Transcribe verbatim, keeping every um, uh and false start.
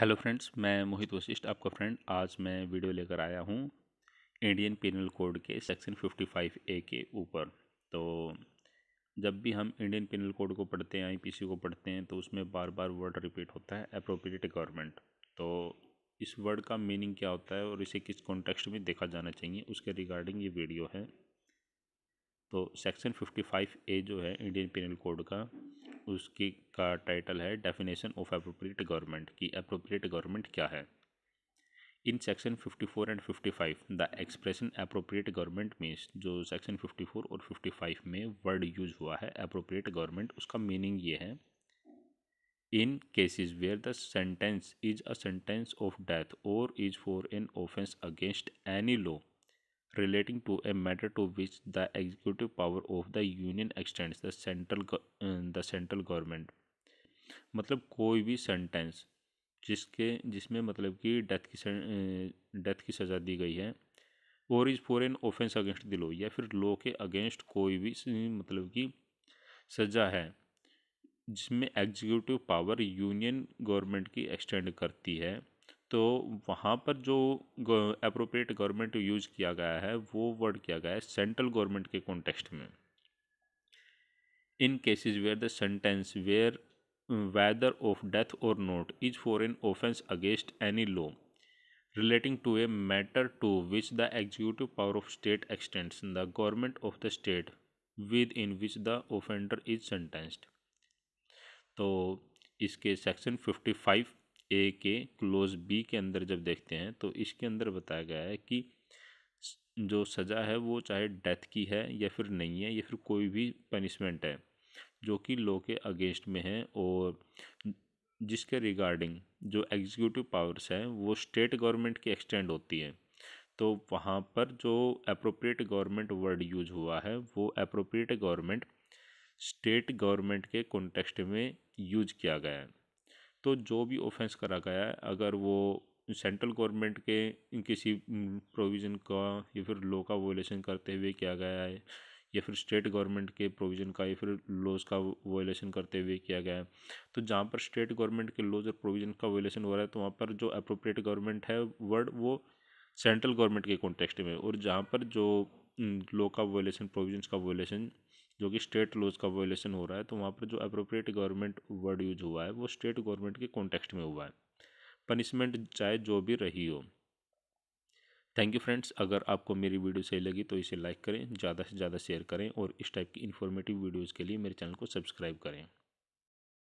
Hello friends, मैं मोहित वशिष्ठ आपका friend. आज मैं वीडियो लेकर आया हूँ इंडियन पेनल कोड के सेक्शन पचपन ए के ऊपर। तो जब भी हम इंडियन पेनल कोड को पढ़ते हैं, आईपीसी को पढ़ते हैं, तो उसमें बार बार वर्ड रिपीट होता है एप्रोप्रिएट रिक्वायरमेंट। तो इस वर्ड का मीनिंग क्या होता है और इसे किस कॉन्टेक्स्ट में देखा जाना चाहिए, उसके रिगार्डिंग ये वीडियो है। तो सेक्शन पचपन ए जो है इंडियन पेनल कोड का, उसकी का टाइटल है डेफिनेशन ऑफ एप्रोप्रिएट गवर्नमेंट, कि एप्रोप्रिएट गवर्नमेंट क्या है। इन सेक्शन चौवन एंड पचपन the expression appropriate government means, जो सेक्शन चौवन और पचपन में वर्ड यूज हुआ है एप्रोप्रिएट गवर्नमेंट, उसका मीनिंग ये है in cases where the sentence is a sentence of death और is for an offence against any law relating to a matter to which the executive power of the union extends the central the central government। मतलब कोई भी sentence जिसके जिसमें मतलब कि death की death की सज़ा दी गई है और is for an offence against the law, या फिर लॉ के अगेंस्ट कोई भी मतलब कि सज़ा है जिसमें एग्जीक्यूटिव पावर यूनियन गवर्नमेंट की एक्सटेंड करती है, तो वहाँ पर जो एप्रोप्रिएट गवर्नमेंट यूज़ किया गया है वो वर्ड किया गया है सेंट्रल गवर्नमेंट के कॉन्टेक्स्ट में। In cases where the sentence where whether of death और not is for an offence against any law relating to a matter to which the executive power of state extends the government of the state within which the offender is sentenced. तो इसके section पचपन A के close B के अंदर जब देखते हैं तो इसके अंदर बताया गया है कि जो सज़ा है वो चाहे डेथ की है या फिर नहीं है, या फिर कोई भी पनिशमेंट है जो कि लॉ के अगेंस्ट में है और जिसके रिगार्डिंग जो एग्जीक्यूटिव पावर्स हैं वो स्टेट गवर्नमेंट की एक्सटेंड होती है। तो वहाँ पर जो एप्रोप्रिएट गवर्नमेंट वर्ड यूज हुआ है वो एप्रोप्रिएट गवर्नमेंट स्टेट गवर्नमेंट के कॉन्टेक्स्ट में यूज किया गया है। तो जो भी ऑफेंस करा गया है, अगर वो सेंट्रल गवर्नमेंट के किसी प्रोविज़न का या फिर लॉ का वॉयलेशन करते हुए किया गया है, या फिर स्टेट गवर्नमेंट के प्रोविज़न का या फिर लॉज का वॉयलेशन करते हुए किया गया है, तो जहाँ पर स्टेट गवर्नमेंट के लॉज और प्रोविज़न का वॉयलेशन हो रहा है तो वहाँ पर जो एप्रोप्रिएट गवर्नमेंट है वर्ड वो सेंट्रल गवर्नमेंट के कॉन्टेक्स्ट में, और जहाँ पर जो लॉ का वॉयलेशन प्रोविजंस का वॉयलेशन जो कि स्टेट लॉज का वॉयलेशन हो रहा है तो वहाँ पर जो एप्रोप्रिएट गवर्नमेंट वर्ड यूज हुआ है वो स्टेट गवर्नमेंट के कॉन्टेक्स्ट में हुआ है, पनिशमेंट चाहे जो भी रही हो। Thank you friends. अगर आपको मेरी वीडियो सही लगी तो इसे लाइक करें, ज़्यादा से ज़्यादा शेयर करें और इस टाइप की इन्फॉर्मेटिव वीडियोज़ के लिए मेरे चैनल को सब्सक्राइब करें।